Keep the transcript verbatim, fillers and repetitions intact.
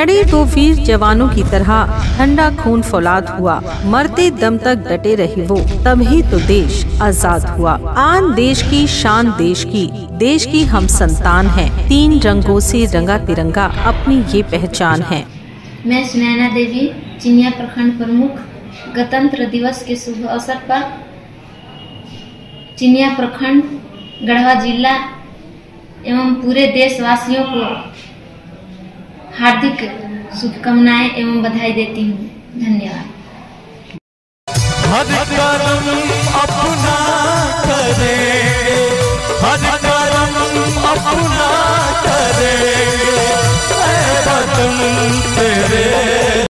लड़े तो वीर जवानों की तरह ठंडा खून फौलाद हुआ, मरते दम तक डटे रहे वो, तभी तो देश आजाद हुआ। आन देश की शान, देश की देश की हम संतान है, तीन रंगों से रंगा तिरंगा अपनी ये पहचान है। मैं सुनैना देवी, चिनिया प्रखंड प्रमुख। गणतंत्र दिवस के शुभ अवसर पर चिनिया प्रखंड, गढ़वा जिला एवं पूरे देशवासियों को हार्दिक शुभकामनाएं एवं बधाई देती हूँ। धन्यवाद।